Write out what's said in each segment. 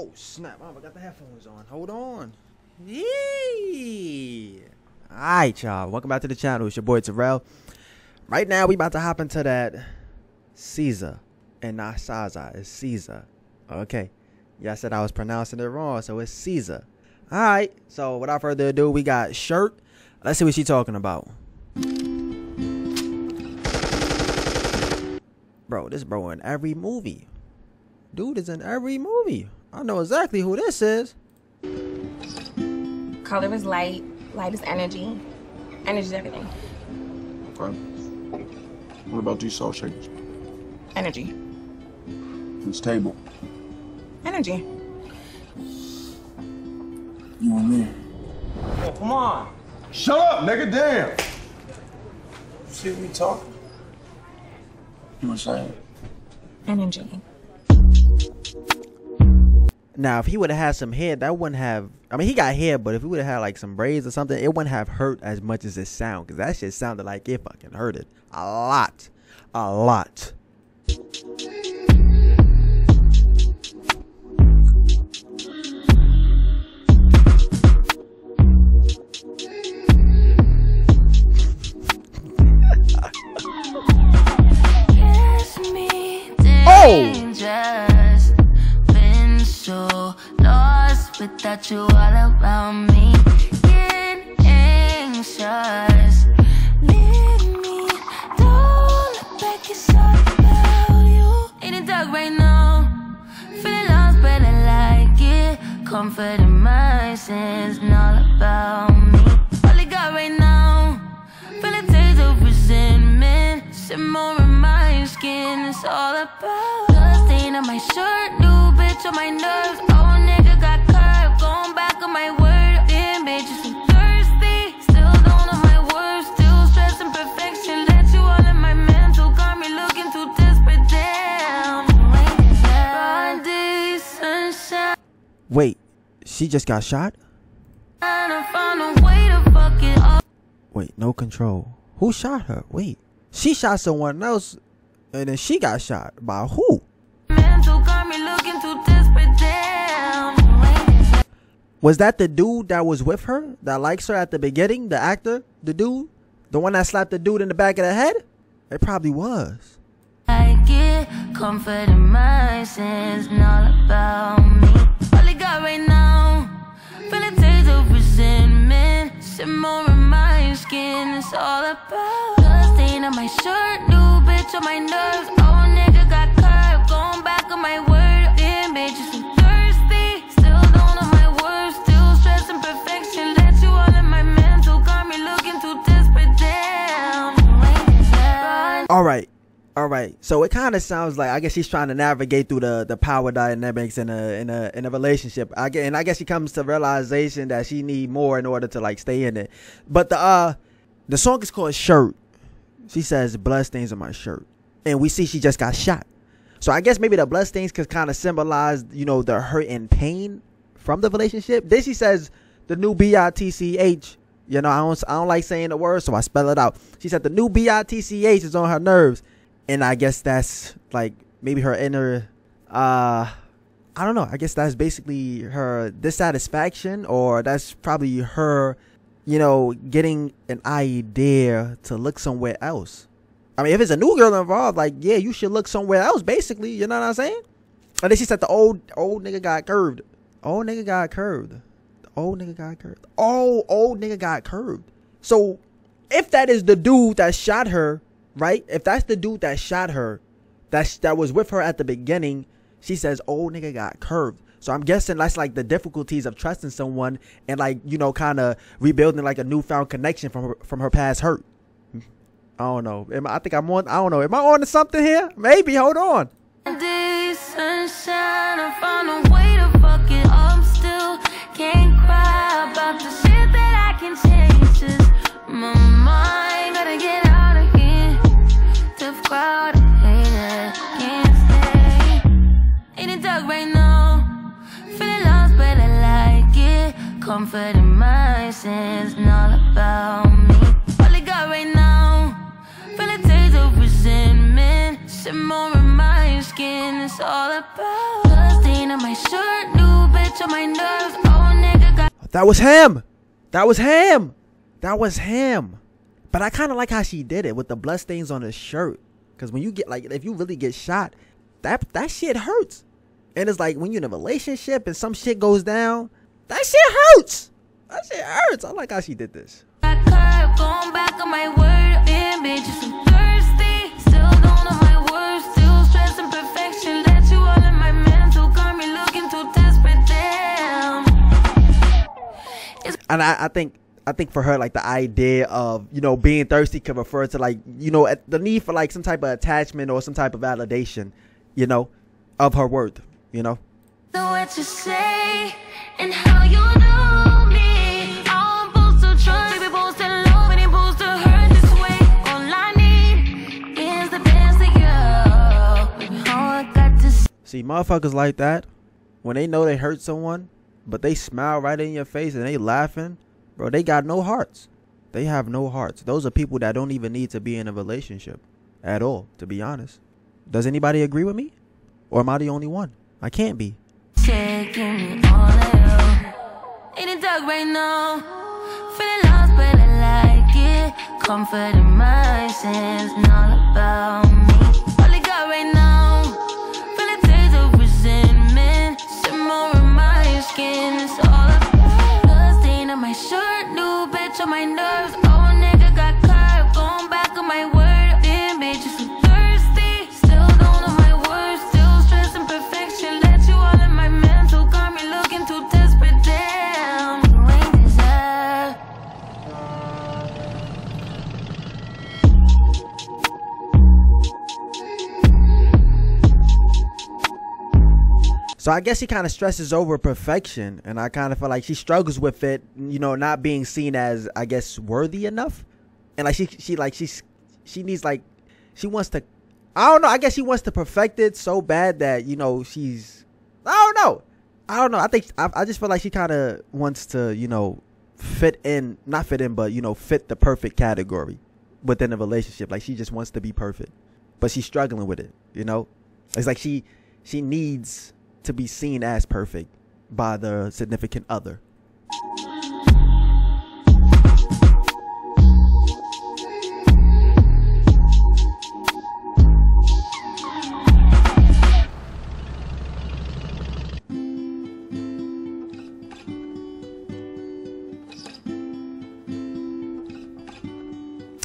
Oh snap, I got the headphones on. Hold on. Yee. Alright y'all, welcome back to the channel. It's your boy Terell. Right now we about to hop into that SZA and not SZA. It's SZA. Okay. Yeah, I said I was pronouncing it wrong, so it's SZA. Alright, so without further ado, we got Shirt. Let's see what she's talking about. Bro, this bro in every movie. Dude is in every movie. I know exactly who this is. Color is light. Light is energy. Energy is everything. Okay. What about these salt shakers? Energy. This table. Energy. You want me? Oh, come on. Shut up, nigga, damn. You see me talking? You want to say it? Energy. Now, if he would have had some hair, that wouldn't have... I mean, he got hair, but if he would have had, like, some braids or something, it wouldn't have hurt as much as it sound, because that shit sounded like it fucking hurted. A lot. A lot. Without you all around me, getting anxious. Leave me, don't look back, it's all about you. In the dark right now, feeling lost, but I like it. Comfort in my sins, not about me. All I got right now, feeling days of resentment. Some more in my skin, it's all about the stain on my shirt, new bitch on my nerves. Oh, nigga got curved, going back on my word. Damn, bitch, I'm thirsty. Still don't know my words, still stressing perfection. Let you all in my mental, got me looking too desperate. Damn. Friday, sunshine. Wait, she just got shot? Wait, no control. Who shot her? Wait, she shot someone else, and then she got shot by who? Was that the dude that was with her, that likes her at the beginning? The actor? The dude? The one that slapped the dude in the back of the head? It probably was. I get comfort in my sins, not about me. All I got right now, feeling days of resentment. Some more in my skin, it's all about the stain on my shirt, new bitch on my nerves. Oh, nigga got curved, going back on my word. Damn, bitch, it's thirsty. Still don't know my words, still stressing perfection. Let you all in my mental, got me looking too desperate. Damn. All right. So it kind of sounds like, I guess she's trying to navigate through the power dynamics in a relationship. I guess she comes to realization that she need more in order to like stay in it. But the song is called Shirt. She says bloodstains on my shirt, and we see she just got shot. So I guess maybe the bloodstains could kind of symbolize, you know, the hurt and pain from the relationship. Then she says the new bitch. You know, I don't like saying the word, so I spell it out. She said the new bitch is on her nerves. And I guess that's like maybe her inner, I don't know. I guess that's basically her dissatisfaction, or that's probably her, you know, getting an idea to look somewhere else. I mean, if it's a new girl involved, like, yeah, you should look somewhere else, basically. You know what I'm saying? And then she said the old nigga got curved. Old nigga got curved. The old nigga got curved. Oh, old nigga got curved. So if that is the dude that shot her, right? If that's the dude that shot her, that was with her at the beginning, she says, "Oh, nigga got curved." So I'm guessing that's like the difficulties of trusting someone and like, you know, kind of rebuilding like a newfound connection from her past hurt. I don't know. I think I'm on. I don't know. Am I on to something here? Maybe. Hold on. Comfort in my sins, not about me. All I got right now, feeling days of resentment. Some more in my skin, it's all about the stain on my shirt, new That was him. That was him. That was him. But I kind of like how she did it with the blood stains on his shirt. Because when you get, like, if you really get shot, that shit hurts. And it's like when you're in a relationship and some shit goes down, that shit hurts. That shit hurts. I like how she did this. I kept going back on my word, damn bitch, I'm thirsty. Still don't know my words, still stressing perfection. Let you all in my mental, got me looking too desperate, damn. And I think for her, like, the idea of, you know, being thirsty could refer to, like, you know, the need for, like, some type of attachment or some type of validation, you know, of her worth, you know. So what you say and how you know me, I'm supposed to trust, baby, supposed to love, and supposed to hurt this way. All I need is the best of you. All I got to see, motherfuckers like that, when they know they hurt someone, but they smile right in your face and they laughing. Bro, they got no hearts. They have no hearts. Those are people that don't even need to be in a relationship at all, to be honest. Does anybody agree with me? Or am I the only one? I can't be. My nerves, oh nigga, got caught going back on my word. Damn bitch, I'm thirsty. Still don't know my words, still stressing perfection. Let you all in my mental, got me looking too desperate. Damn, you ain't deserve. So I guess she kind of stresses over perfection, and I kind of feel like she struggles with it, you know, not being seen as, I guess, worthy enough. And like she needs, like, she wants to, I don't know, I guess she wants to perfect it so bad that, you know, she's, I don't know. I just feel like she kind of wants to, you know, not fit in, but, you know, fit the perfect category within a relationship. Like, she just wants to be perfect, but she's struggling with it, you know. It's like she needs to be seen as perfect by the significant other.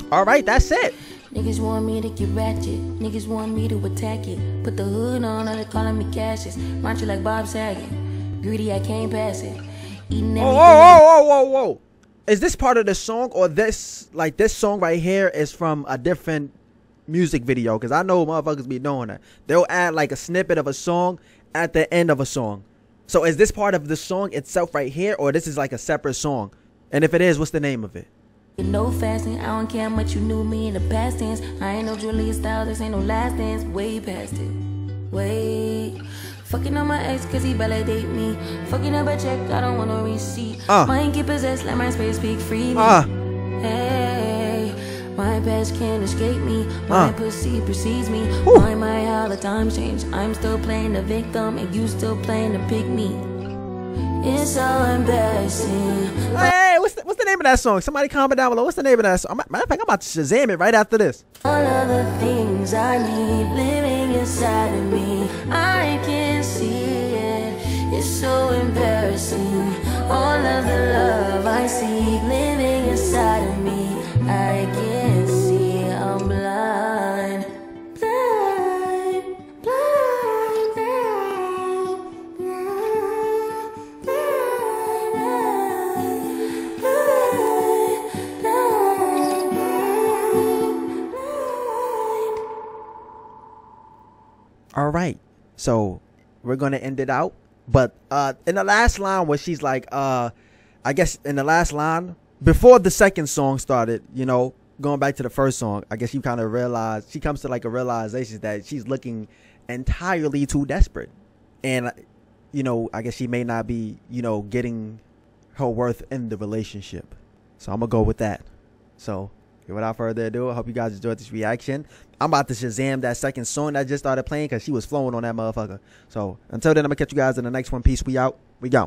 All right, that's it. Niggas want me to get ratchet. Niggas want me to attack it. Put the hood on, now they calling me Cassius. Mind you like Bob Saget. Greedy, I can't pass it. Eating everything. Whoa. Is this part of the song, or this song right here is from a different music video? Because I know motherfuckers be doing that. They'll add like a snippet of a song at the end of a song. So is this part of the song itself right here, or this is like a separate song? And if it is, what's the name of it? No fasting, I don't care how much you knew me in the past tense. I ain't no Julia Stiles, this ain't no last dance. Way past it, way. Fucking on my ex cause he validate me. Fucking up a check, I don't want no receipt. Mine get possessed, let my space speak freely. Hey, my past can't escape me. My pussy precedes me. Ooh. Why my all the times change? I'm still playing the victim and you still playing the pick me. It's so embarrassing. Hey, what's the name of that song? Somebody comment down below. What's the name of that song? Matter of fact, I'm about to Shazam it right after this. All of the things I need living inside of me, I can't see it. It's so embarrassing. All of the love I see living inside of me, I can't see it. I'm blind. All right, so we're gonna end it out, but in the last line where she's like, I guess in the last line before the second song started, you know, going back to the first song, I guess you kind of realize she comes to like a realization that she's looking entirely too desperate, and, you know, I guess she may not be, you know, getting her worth in the relationship. So I'm gonna go with that. So without further ado, I hope you guys enjoyed this reaction. I'm about to Shazam that second song that just started playing because she was flowing on that motherfucker. So until then, I'm going to catch you guys in the next one. Peace. We out. We go.